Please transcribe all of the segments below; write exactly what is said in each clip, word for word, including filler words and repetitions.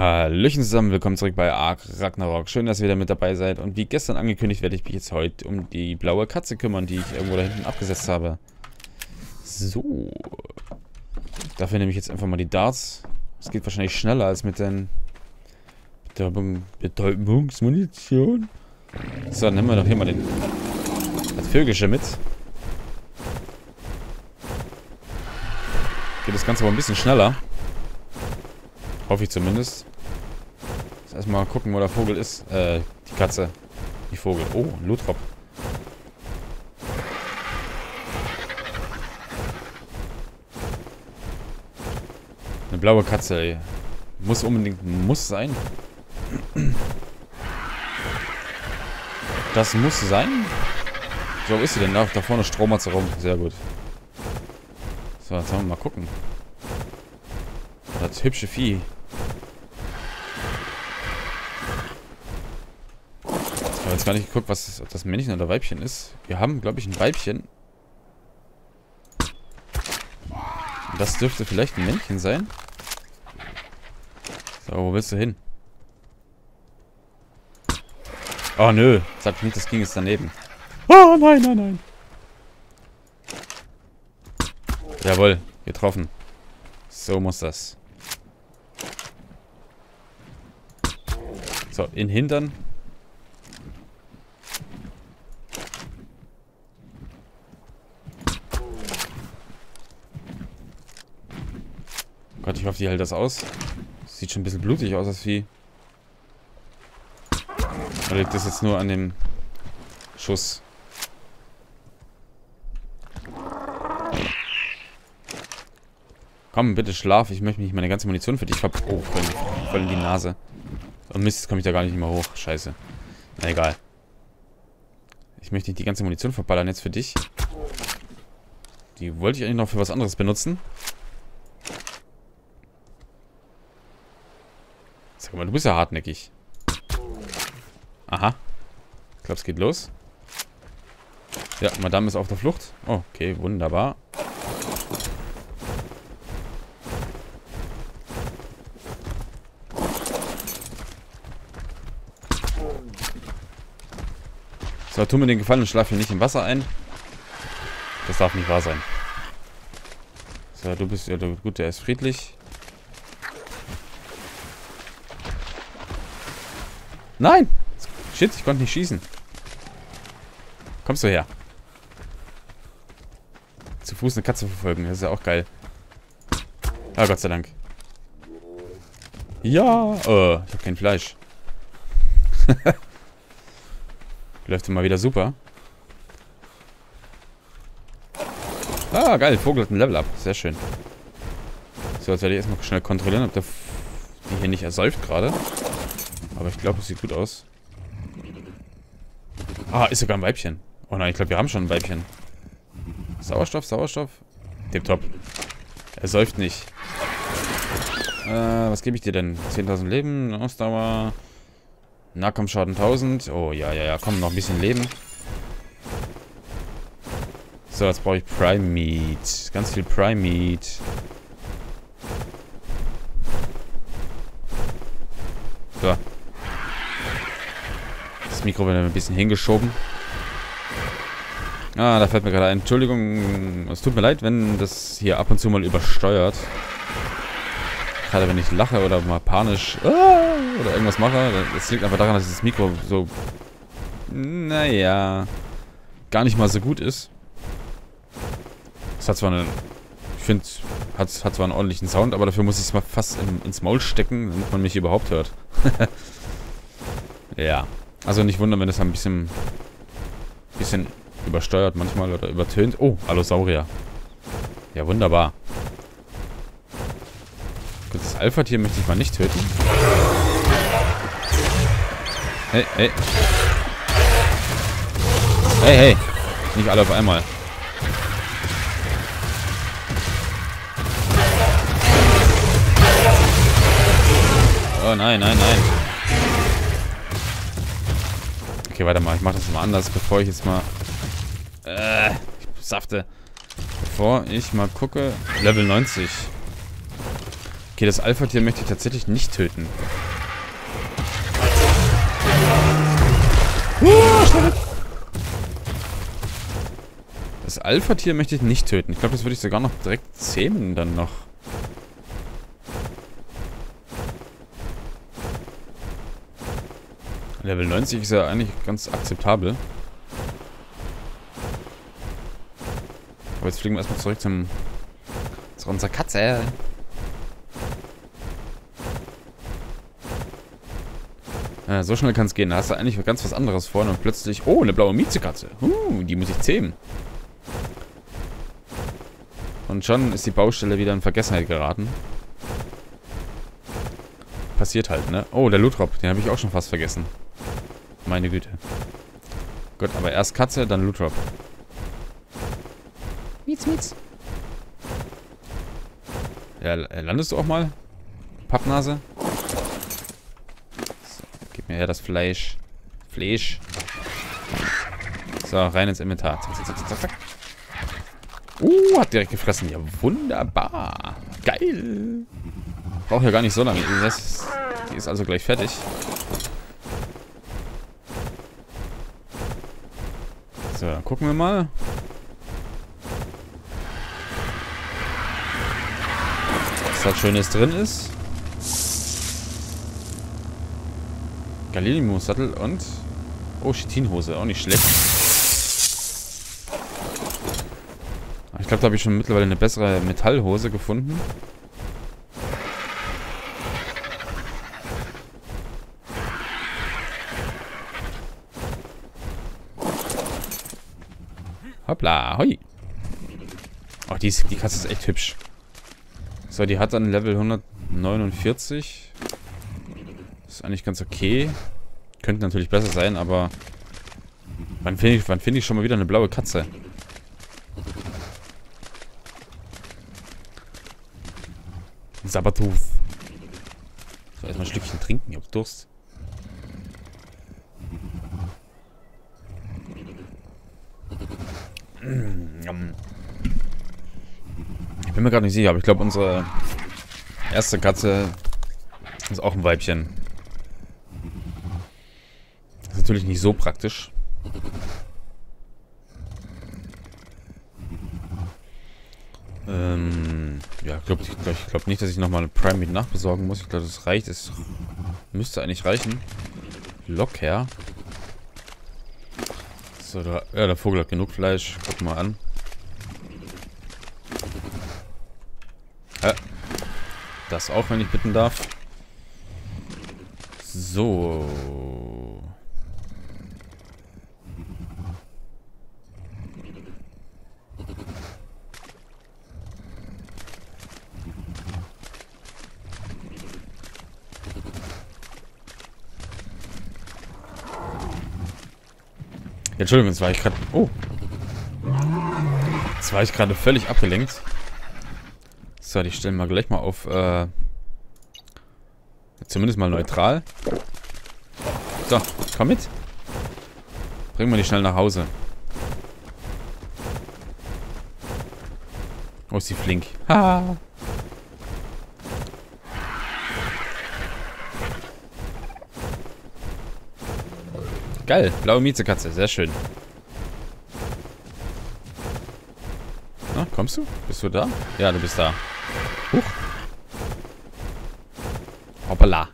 Hallöchen zusammen, willkommen zurück bei ARK Ragnarok. Schön, dass ihr wieder mit dabei seid. Und wie gestern angekündigt, werde ich mich jetzt heute um die blaue Katze kümmern, die ich irgendwo da hinten abgesetzt habe. So. Dafür nehme ich jetzt einfach mal die Darts. Es geht wahrscheinlich schneller als mit den Betäubungsmunition. So, dann nehmen wir doch hier mal den das Vögelsche mit. Geht das Ganze aber ein bisschen schneller. Hoffe ich zumindest. Jetzt erstmal gucken, wo der Vogel ist. Äh, die Katze. Die Vogel. Oh, ein Lootrop. Eine blaue Katze, ey. Muss unbedingt muss sein. Das muss sein? So, wo ist sie denn? Da, da vorne Strohmatze rum. Sehr gut. So, jetzt wollen wir mal gucken. Das hübsche Vieh. Ich habe jetzt gar nicht geguckt, was das, ob das Männchen oder Weibchen ist. Wir haben, glaube ich, ein Weibchen. Und das dürfte vielleicht ein Männchen sein. So, wo willst du hin? Oh, nö. Sagt nicht, das ging jetzt daneben. Oh, nein, nein, nein. Jawohl, getroffen. So muss das. So, in Hintern. Gott, ich hoffe, die hält das aus. Sieht schon ein bisschen blutig aus, das Vieh. Oder liegt das jetzt nur an dem Schuss? Komm, bitte schlaf. Ich möchte nicht meine ganze Munition für dich ver... Oh, voll, voll in die Nase. Und Mist, jetzt komme ich da gar nicht mehr hoch. Scheiße. Na egal. Ich möchte nicht die ganze Munition verballern jetzt für dich. Die wollte ich eigentlich noch für was anderes benutzen. Sag mal, du bist ja hartnäckig. Aha. Ich glaube, es geht los. Ja, Madame ist auf der Flucht. Oh, okay, wunderbar. So, tu mir den Gefallen und schlaf hier nicht im Wasser ein. Das darf nicht wahr sein. So, du bist ja gut, der ist friedlich. Nein! Shit, ich konnte nicht schießen. Kommst du her? Zu Fuß eine Katze verfolgen, das ist ja auch geil. Ah, Gott sei Dank. Ja! Oh, ich habe kein Fleisch. Läuft immer wieder super. Ah, geil. Vogel hat ein Level up. Sehr schön. So, jetzt werde ich erstmal schnell kontrollieren, ob der F die hier nicht ersäuft gerade. Aber ich glaube, es sieht gut aus. Ah, ist sogar ein Weibchen. Oh nein, ich glaube, wir haben schon ein Weibchen. Sauerstoff, Sauerstoff. Tipptopp. Er säuft nicht. Äh, was gebe ich dir denn? zehntausend Leben, Ausdauer... Nahkampfschaden tausend. Oh, ja, ja, ja. Komm, noch ein bisschen Leben. So, jetzt brauche ich Prime Meat. Ganz viel Prime Meat. So. Das Mikro wird ein bisschen hingeschoben. Ah, da fällt mir gerade ein. Entschuldigung. Es tut mir leid, wenn das hier ab und zu mal übersteuert. Gerade wenn ich lache oder mal panisch ah, oder irgendwas mache. Das liegt einfach daran, dass das Mikro so, naja, gar nicht mal so gut ist. Es hat zwar eine, ich finde, hat, hat zwar einen ordentlichen Sound, aber dafür muss ich es mal fast in, ins Maul stecken, damit man mich überhaupt hört. Ja, also nicht wundern, wenn das ein bisschen, bisschen übersteuert manchmal oder übertönt. Oh, Allosaurier. Ja, wunderbar. Das Alpha-Tier möchte ich mal nicht töten. Hey, hey. Hey, hey. Nicht alle auf einmal. Oh, nein, nein, nein. Okay, warte mal. Ich mache das mal anders, bevor ich jetzt mal... Äh, ich safte. Bevor ich mal gucke... Level neunzig. Okay, das Alpha-Tier möchte ich tatsächlich nicht töten. Das Alpha-Tier möchte ich nicht töten. Ich glaube, das würde ich sogar noch direkt zähmen dann noch. Level neunzig ist ja eigentlich ganz akzeptabel. Aber jetzt fliegen wir erstmal zurück zum, zu unserer Katze. Ja, so schnell kann es gehen. Da hast du eigentlich ganz was anderes vor und plötzlich... Oh, eine blaue Miezekatze. Uh, die muss ich zähmen. Und schon ist die Baustelle wieder in Vergessenheit geraten. Passiert halt, ne? Oh, der Lutrop. Den habe ich auch schon fast vergessen. Meine Güte. Gut, aber erst Katze, dann Lutrop. Mietz, mietz. Ja, landest du auch mal? Pappnase. So, gib mir her das Fleisch. Fleisch. So, rein ins Inventar. Zack, zack, zack, zack. Uh, hat direkt gefressen. Ja, wunderbar. Geil. Braucht ja gar nicht so lange. Das ist, die ist also gleich fertig. So, dann gucken wir mal. Was da Schönes drin ist. Galilimo-Sattel und... Oh, Chitinhose. Auch nicht schlecht. Ich glaube, da habe ich schon mittlerweile eine bessere Metallhose gefunden. Hoppla, hoi. Oh, die, ist, die Katze ist echt hübsch. So, die hat dann Level hundertneunundvierzig. Ist eigentlich ganz okay. Könnte natürlich besser sein, aber... Wann finde ich, wann find ich schon mal wieder eine blaue Katze? Sabertooth. So, erstmal ein Stückchen trinken, ich hab Durst. Ich bin mir gerade nicht sicher, aber ich glaube, unsere erste Katze ist auch ein Weibchen. Das ist natürlich nicht so praktisch. Ähm, ja, ich glaube ich glaub nicht, dass ich nochmal eine Primate nachbesorgen muss. Ich glaube, das reicht. Es müsste eigentlich reichen. Locker. So, da, ja, der Vogel hat genug Fleisch. Guck mal an. Ja, das auch, wenn ich bitten darf. So. Entschuldigung, jetzt war ich gerade... Oh. Jetzt war ich gerade völlig abgelenkt. So, die stellen wir gleich mal auf... Äh, zumindest mal neutral. So, komm mit. Bringen wir die schnell nach Hause. Oh, ist die flink. Haha. Geil, blaue Miezekatze, sehr schön. Na, kommst du? Bist du da? Ja, du bist da. Huch. Hoppala.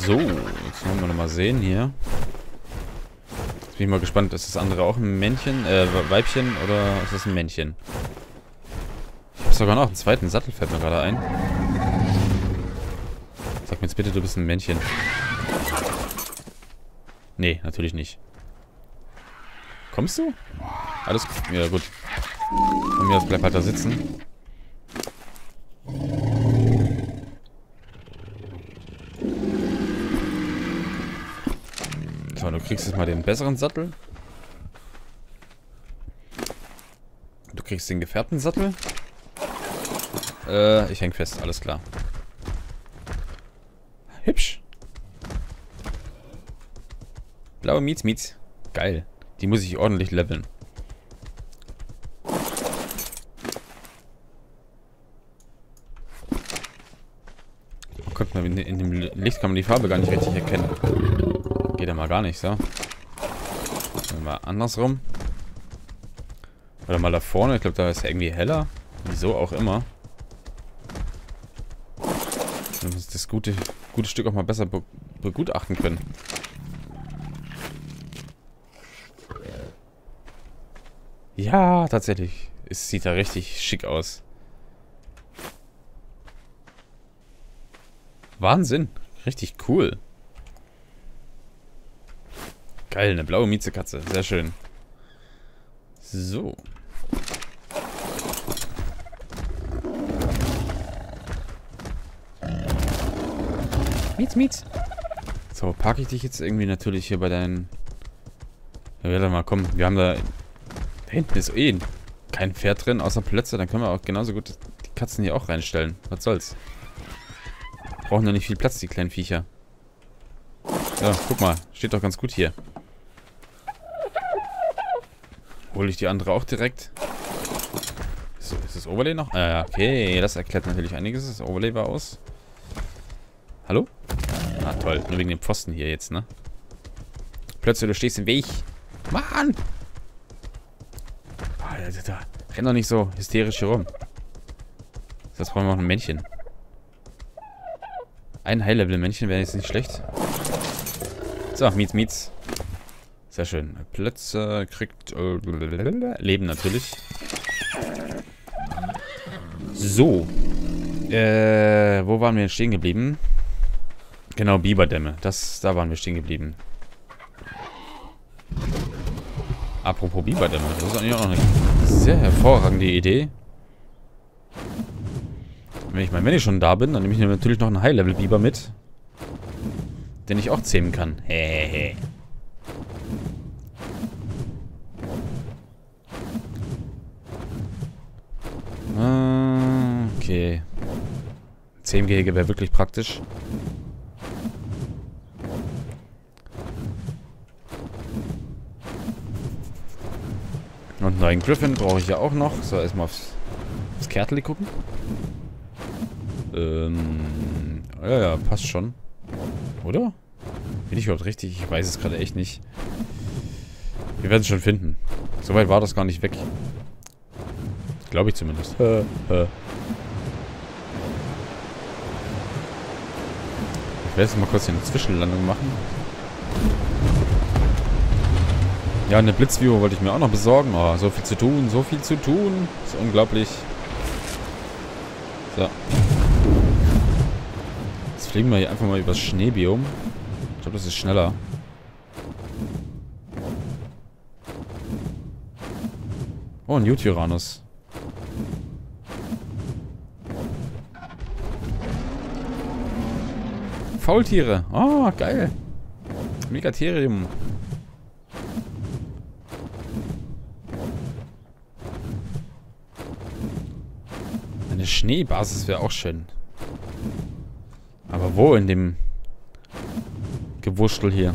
So, jetzt wollen wir nochmal sehen hier. Jetzt bin ich mal gespannt, ist das andere auch ein Männchen, äh, Weibchen oder ist das ein Männchen? Ich habe sogar noch einen zweiten Sattel, fällt mir gerade ein. Sag mir jetzt bitte, du bist ein Männchen. Nee, natürlich nicht. Kommst du? Alles gut. Ja, gut. Von mir aus bleib halt da sitzen. So, du kriegst jetzt mal den besseren Sattel. Du kriegst den gefärbten Sattel. Äh, ich häng fest, alles klar. Hübsch. Blaue Mietz, Mietz. Geil. Die muss ich ordentlich leveln. in dem Licht kann man die Farbe gar nicht richtig erkennen. Geht ja mal gar nicht, so. Mal andersrum. Oder mal da vorne. Ich glaube, da ist ja irgendwie heller. Wieso auch immer. Dann muss ich das gute, gute Stück auch mal besser be begutachten können. Ja, tatsächlich. Es sieht da richtig schick aus. Wahnsinn. Richtig cool. Geil, eine blaue Mietzekatze. Sehr schön. So. Mietz, Mietz. So, packe ich dich jetzt irgendwie natürlich hier bei deinen... Ja, warte mal, komm. Wir haben da... Da hinten ist eh kein Pferd drin, außer Plätze. Dann können wir auch genauso gut die Katzen hier auch reinstellen. Was soll's? Brauchen ja nicht viel Platz, die kleinen Viecher. Ja, guck mal. Steht doch ganz gut hier. Hole ich die andere auch direkt. So, ist das Overlay noch? Ah, ja, okay. Das erklärt natürlich einiges. Das Overlay war aus. Hallo? Ah, toll. Nur wegen dem Pfosten hier jetzt, ne? Plötzlich, du stehst im Weg. Mann! Da renn doch nicht so hysterisch hier rum. Das brauchen wir auch ein Männchen. Ein High-Level-Männchen wäre jetzt nicht schlecht. So, Mietz, Mietz. Sehr schön. Plätze kriegt... Äh, Leben natürlich. So. Äh, wo waren wir denn stehen geblieben? Genau, Biberdämme. Das, da waren wir stehen geblieben. Apropos Biberdämme, das ist eigentlich auch noch eine sehr hervorragende Idee. Wenn ich, mein, wenn ich schon da bin, dann nehme ich natürlich noch einen High-Level-Biber mit, den ich auch zähmen kann. Hehehe. Okay. Zähmgehege wäre wirklich praktisch. Und einen neuen Griffin brauche ich ja auch noch. So, erstmal aufs, aufs Kärtli gucken. Ähm, ja, ja, passt schon. Oder? Bin ich überhaupt richtig? Ich weiß es gerade echt nicht. Wir werden es schon finden. Soweit war das gar nicht weg. Glaube ich zumindest. Äh, äh. Ich werde jetzt mal kurz hier eine Zwischenlandung machen. Ja, eine Blitzviewer wollte ich mir auch noch besorgen. Oh, so viel zu tun, so viel zu tun. Das ist unglaublich. So. Jetzt fliegen wir hier einfach mal übers Schneebiom. Ich glaube, das ist schneller. Oh, ein Yutyrannus. Faultiere. Oh, geil. Megatherium. Eine Schneebasis wäre auch schön. Aber wo in dem Gewurstel hier?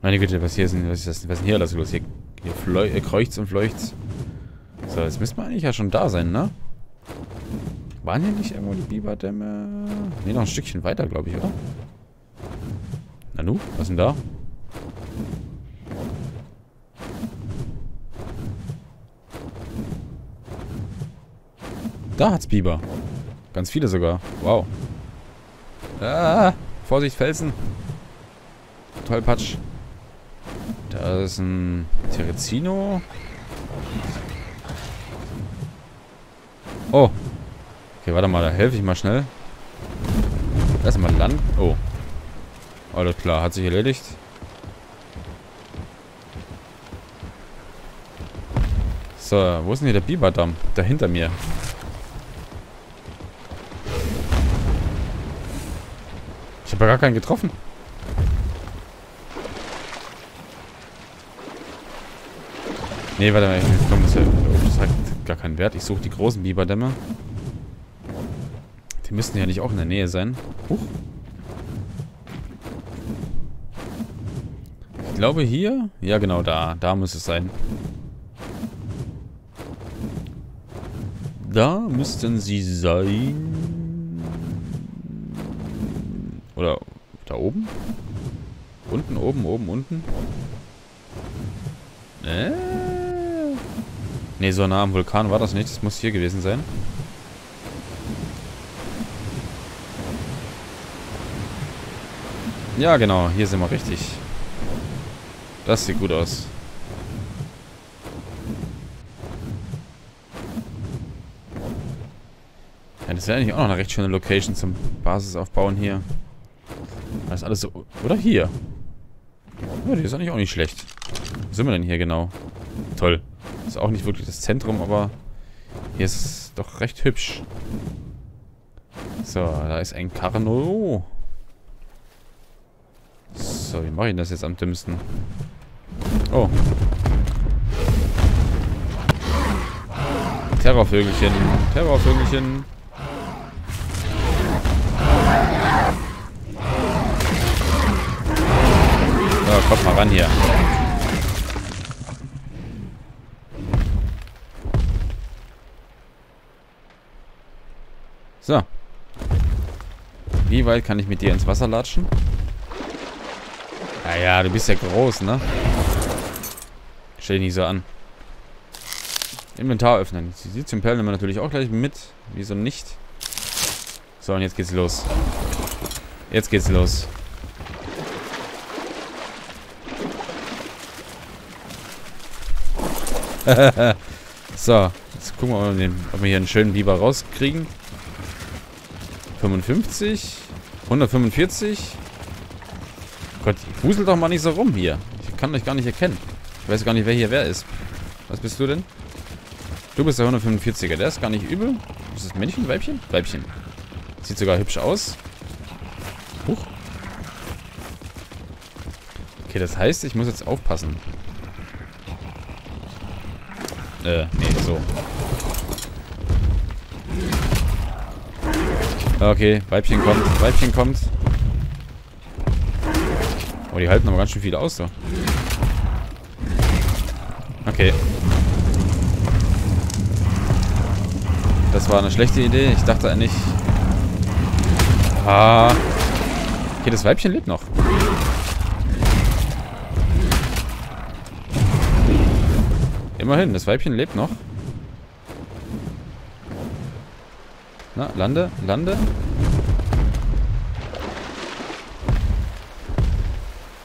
Meine Güte, was hier ist denn, was ist das, was ist denn hier alles los? Hier, hier kreucht's und fleucht's. So, jetzt müssen wir eigentlich ja schon da sein, ne? Waren hier nicht irgendwo die Biberdämme? Ne, noch ein Stückchen weiter, glaube ich, oder? Nanu, was ist denn da? Da hat's Biber. Ganz viele sogar. Wow. Ah, Vorsicht, Felsen. Tollpatsch. Da ist ein Terizino. Oh. Okay, warte mal, da helfe ich mal schnell. Erstmal landen. Oh. Alles klar, hat sich erledigt. So, wo ist denn hier der Biberdamm? Da hinter mir. Ich habe ja gar keinen getroffen. Nee, warte mal, ich komm, das hat gar keinen Wert. Ich suche die großen Biberdämme. Die müssten ja nicht auch in der Nähe sein. Huch. Ich glaube hier... Ja, genau, da. Da muss es sein. Da müssten sie sein. Oder da oben? Unten, oben, oben, unten? Äh? Ne, so nah am Vulkan war das nicht. Das muss hier gewesen sein. Ja, genau. Hier sind wir richtig. Das sieht gut aus. Ja, das wäre eigentlich auch noch eine recht schöne Location zum Basisaufbauen hier. Das ist alles so... Oder hier. Ja, die ist eigentlich auch nicht schlecht. Wo sind wir denn hier genau? Toll. Ist auch nicht wirklich das Zentrum, aber... Hier ist es doch recht hübsch. So, da ist ein Karno. So, wie mache ich das jetzt am dümmsten? Oh. Terrorvögelchen. Terrorvögelchen. So, kommt mal ran hier. So. Wie weit kann ich mit dir ins Wasser latschen? Naja, du bist ja groß, ne? Stell dich nicht so an. Inventar öffnen. Die Siliziumperlen nehmen wir natürlich auch gleich mit. Wieso nicht? So, und jetzt geht's los. Jetzt geht's los. So, jetzt gucken wir mal, ob wir hier einen schönen Biber rauskriegen. fünfundfünfzig. hundertfünfundvierzig. Gott, fuselt doch mal nicht so rum hier. Ich kann euch gar nicht erkennen. Ich weiß gar nicht, wer hier wer ist. Was bist du denn? Du bist der hundertfünfundvierziger. Der ist gar nicht übel. Ist das Männchen, Weibchen? Weibchen. Sieht sogar hübsch aus. Huch. Okay, das heißt, ich muss jetzt aufpassen. Äh, nee, so. Okay, Weibchen kommt. Weibchen kommt. Oh, die halten aber ganz schön viel aus, so. Okay. Das war eine schlechte Idee. Ich dachte eigentlich... Ah. Okay, das Weibchen lebt noch. Immerhin, das Weibchen lebt noch. Na, lande, lande.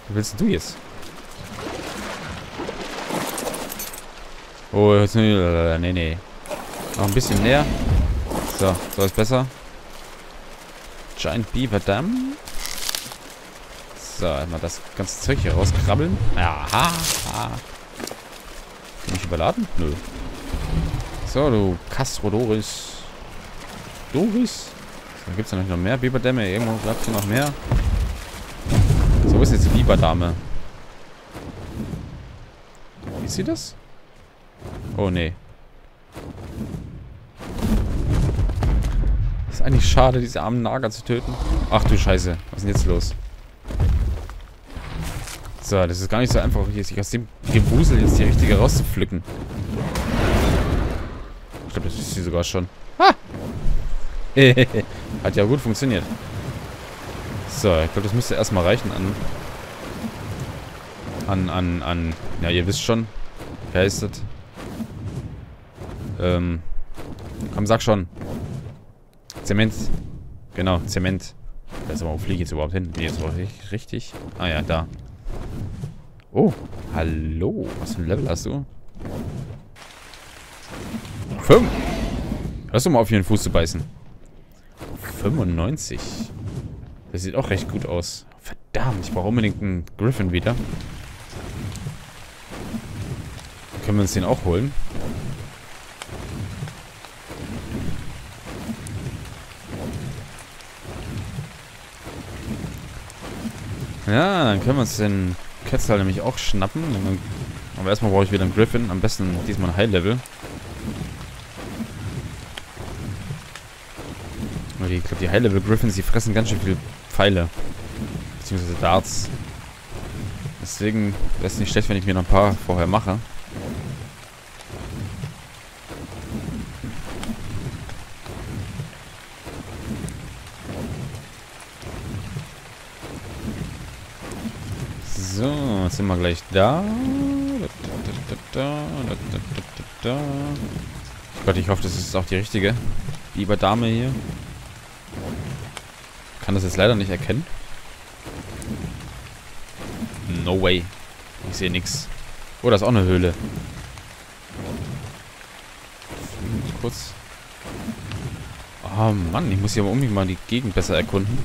Was willst du jetzt? Oh, jetzt... Nee, nee. Noch ein bisschen näher. So, so ist besser. Giant Beaver Dam. So, erstmal das ganze Zeug hier rauskrabbeln. Aha. Kann ich überladen? Nö. So, du Castrodoris. Doris? Da gibt es ja noch mehr Beaver Dämme. Irgendwo bleibt hier noch mehr. So, wo ist jetzt die Biberdame? Ist sie das? Oh, nee. Ist eigentlich schade, diese armen Nager zu töten. Ach du Scheiße. Was ist denn jetzt los? So, das ist gar nicht so einfach, hier sich aus dem Gewusel jetzt die richtige rauszupflücken. Ich glaube, das ist sie sogar schon. Ha! Hat ja gut funktioniert. So, ich glaube, das müsste erstmal reichen an... An, an, an... Ja, ihr wisst schon. Wer ist das? Ähm... Komm, sag schon. Zement. Genau, Zement. Da ist aber, wo fliege ich jetzt überhaupt hin? Nee, jetzt war ich richtig. Ah ja, da. Oh, hallo. Was für ein Level hast du? Fünf. Lass doch mal auf ihren Fuß zu beißen. fünfundneunzig. Das sieht auch recht gut aus. Verdammt, ich brauche unbedingt einen Griffin wieder. Können wir uns den auch holen? Ja, dann können wir uns den Ketzel nämlich auch schnappen. Aber erstmal brauche ich wieder einen Griffin. Am besten diesmal ein High-Level. Ich glaube, die High-Level-Griffins, die fressen ganz schön viele Pfeile. Beziehungsweise Darts. Deswegen wäre es nicht schlecht, wenn ich mir noch ein paar vorher mache. So, jetzt sind wir gleich da. Oh Gott, ich hoffe, das ist auch die richtige Biber-Dame hier. Ich kann das jetzt leider nicht erkennen. No way. Ich sehe nichts. Oh, da ist auch eine Höhle. Kurz. Oh Mann, ich muss hier aber unbedingt mal die Gegend besser erkunden.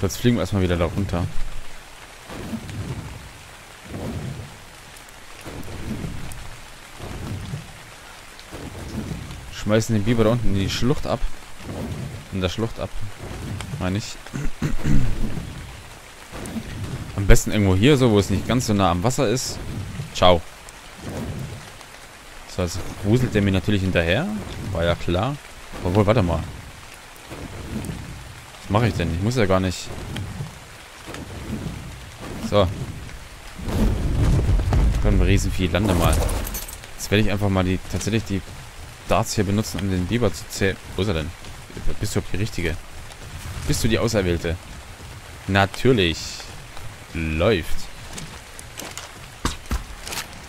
So, jetzt fliegen wir erstmal wieder da runter. Schmeißen den Biber da unten in die Schlucht ab. In der Schlucht ab, meine ich. Am besten irgendwo hier so, wo es nicht ganz so nah am Wasser ist. Ciao. So, jetzt wuselt der mir natürlich hinterher. War ja klar. Obwohl, warte mal. Was mache ich denn? Ich muss ja gar nicht. So. Können wir Riesenvieh, lande mal. Jetzt werde ich einfach mal die tatsächlich die Darts hier benutzen, um den Biber zu zählen. Wo ist er denn? Bist du die Richtige? Bist du die Auserwählte? Natürlich. Läuft.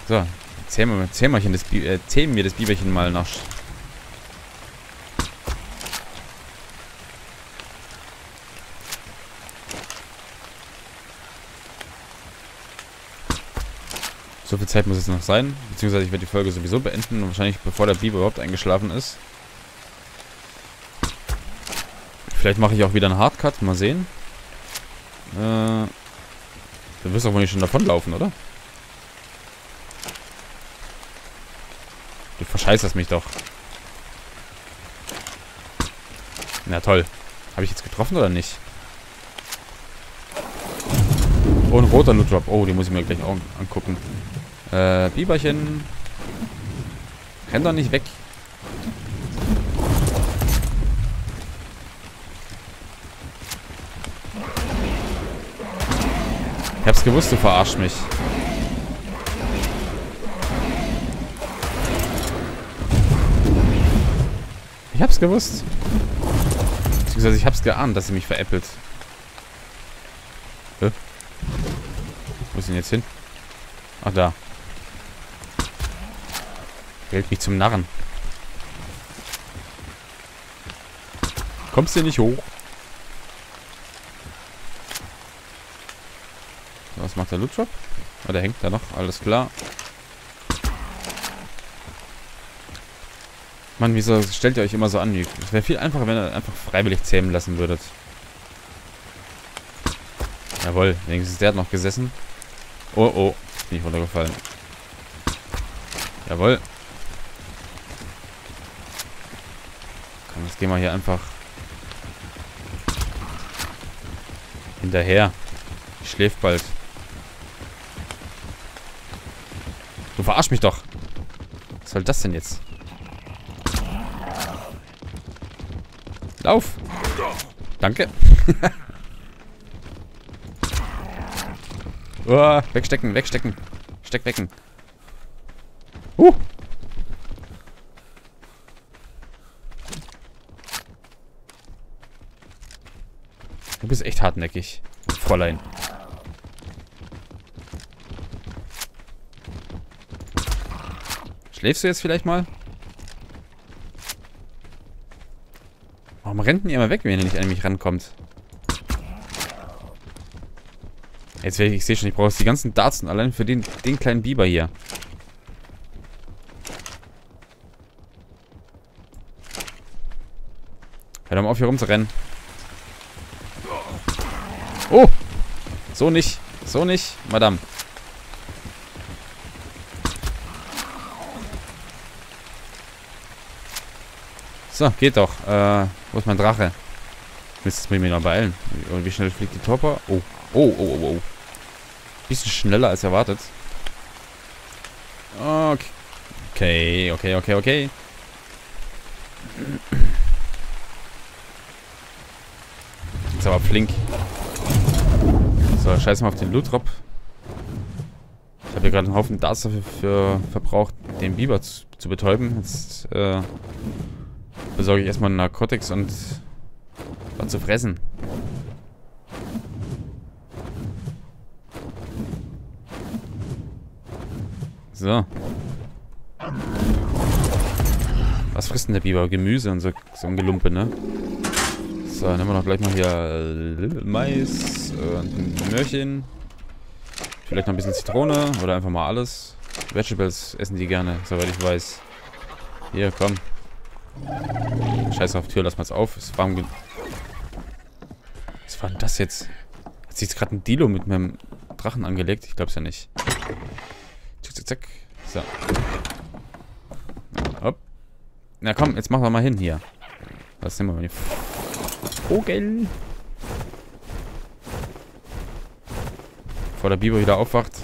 So. Zähl mal, zähl mal das Bi äh, zähl mir das Biberchen mal nach. So viel Zeit muss es noch sein. Beziehungsweise ich werde die Folge sowieso beenden. Und wahrscheinlich bevor der Biber überhaupt eingeschlafen ist. Vielleicht mache ich auch wieder einen Hardcut. Mal sehen. Äh, du wirst doch wohl nicht schon davonlaufen, oder? Du verscheißerst mich doch. Na toll. Habe ich jetzt getroffen oder nicht? Oh, ein roter Loot Drop. Oh, den muss ich mir gleich auch angucken. Äh, Biberchen. Renn doch nicht weg. Ich hab's gewusst, du verarschst mich. Ich hab's gewusst. Beziehungsweise ich hab's geahnt, dass sie mich veräppelt. Hä? Wo ist denn jetzt hin? Ach, da. Hält mich zum Narren. Kommst du nicht hoch? So, was macht der Loot Drop? Ah, der hängt da noch. Alles klar. Mann, wieso stellt ihr euch immer so an? Es wäre viel einfacher, wenn ihr einfach freiwillig zähmen lassen würdet. Jawohl, wenigstens der hat noch gesessen. Oh, oh, bin ich runtergefallen. Jawohl. Komm, jetzt gehen wir hier einfach hinterher. Ich schläf bald. Du verarsch mich doch. Was soll das denn jetzt? Lauf! Danke. Oh, wegstecken, wegstecken. Steck wecken. Uh. Du bist echt hartnäckig, Fräulein. Schläfst du jetzt vielleicht mal? Warum rennt denn ihr immer weg, wenn ihr nicht an mich rankommt? Jetzt werde ich, ich sehe schon, ich brauche die ganzen Darts allein für den, den kleinen Biber hier. Hör mal auf, hier rumzurennen. Oh! So nicht. So nicht, Madame. So, geht doch. Äh, wo ist mein Drache? Mist, jetzt muss ich mich noch beeilen. Und wie schnell fliegt die Torpa? Oh, oh, oh, oh, oh. Bisschen schneller als erwartet. Okay, okay, okay, okay. Ist aber flink. So, scheiß mal auf den Loot Drop. Ich habe hier gerade einen Haufen Darts dafür für verbraucht, den Biber zu, zu betäuben. Jetzt, äh... besorge ich erstmal einen Narkotics und was zu fressen. So. Was frisst denn der Biber? Gemüse und so, so ein Gelumpe, ne? So, dann haben wir noch gleich mal hier Mais und ein Möhrchen. Vielleicht noch ein bisschen Zitrone oder einfach mal alles. Vegetables essen die gerne, soweit ich weiß. Hier, komm. Scheiß auf Tür, lass mal es auf. Es war ein... Was war denn das jetzt? Hat sich jetzt gerade ein Dilo mit meinem Drachen angelegt? Ich glaub's ja nicht. Zack, zack, zack. So. Hopp. Na komm, jetzt machen wir mal hin hier. Was nehmen wir mal hier? Vogel. Bevor der Biber wieder aufwacht.